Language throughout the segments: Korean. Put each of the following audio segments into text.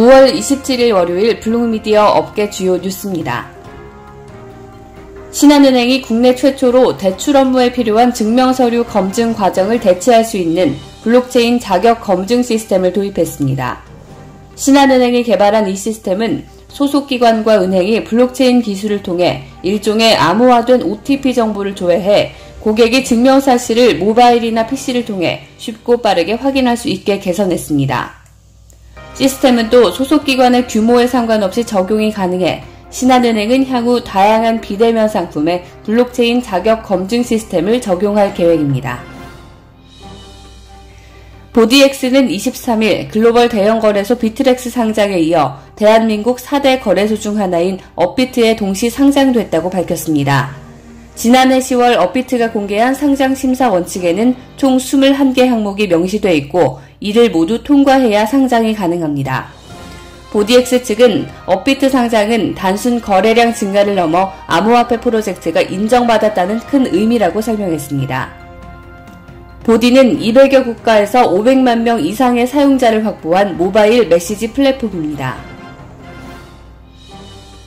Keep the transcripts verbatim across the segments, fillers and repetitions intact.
오월 이십칠일 월요일 블록미디어 업계 주요 뉴스입니다. 신한은행이 국내 최초로 대출 업무에 필요한 증명서류 검증 과정을 대체할 수 있는 블록체인 자격 검증 시스템을 도입했습니다. 신한은행이 개발한 이 시스템은 소속기관과 은행이 블록체인 기술을 통해 일종의 암호화된 오티피 정보를 조회해 고객이 증명 사실을 모바일이나 피씨를 통해 쉽고 빠르게 확인할 수 있게 개선했습니다. 시스템은 또 소속기관의 규모에 상관없이 적용이 가능해 신한은행은 향후 다양한 비대면 상품에 블록체인 자격 검증 시스템을 적용할 계획입니다. 보디엑스는 이십삼일 글로벌 대형 거래소 비트렉스 상장에 이어 대한민국 사대 거래소 중 하나인 업비트에 동시 상장됐다고 밝혔습니다. 지난해 시월 업비트가 공개한 상장 심사 원칙에는 총 이십일 개 항목이 명시돼 있고 이를 모두 통과해야 상장이 가능합니다. 보디엑스 측은 업비트 상장은 단순 거래량 증가를 넘어 암호화폐 프로젝트가 인정받았다는 큰 의미라고 설명했습니다. 보디는 이백여 국가에서 오백만 명 이상의 사용자를 확보한 모바일 메시지 플랫폼입니다.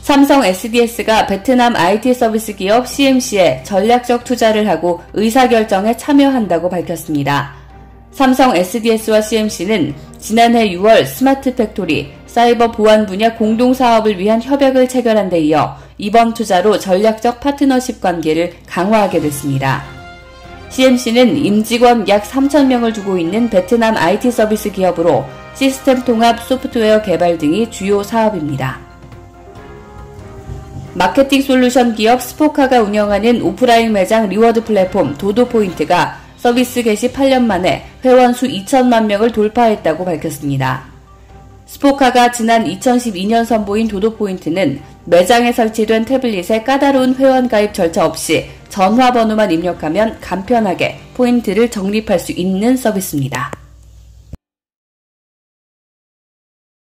삼성 에스디에스가 베트남 아이티 서비스 기업 씨엠씨에 전략적 투자를 하고 의사결정에 참여한다고 밝혔습니다. 삼성 에스디에스와 씨엠씨는 지난해 유월 스마트 팩토리, 사이버 보안 분야 공동사업을 위한 협약을 체결한 데 이어 이번 투자로 전략적 파트너십 관계를 강화하게 됐습니다. 씨엠씨는 임직원 약 삼천 명을 두고 있는 베트남 아이티 서비스 기업으로 시스템 통합, 소프트웨어 개발 등이 주요 사업입니다. 마케팅 솔루션 기업 스포카가 운영하는 오프라인 매장 리워드 플랫폼 도도포인트가 서비스 개시 팔 년 만에 회원 수 이천만 명을 돌파했다고 밝혔습니다. 스포카가 지난 이천십이년 선보인 도도포인트는 매장에 설치된 태블릿에 까다로운 회원 가입 절차 없이 전화번호만 입력하면 간편하게 포인트를 적립할 수 있는 서비스입니다.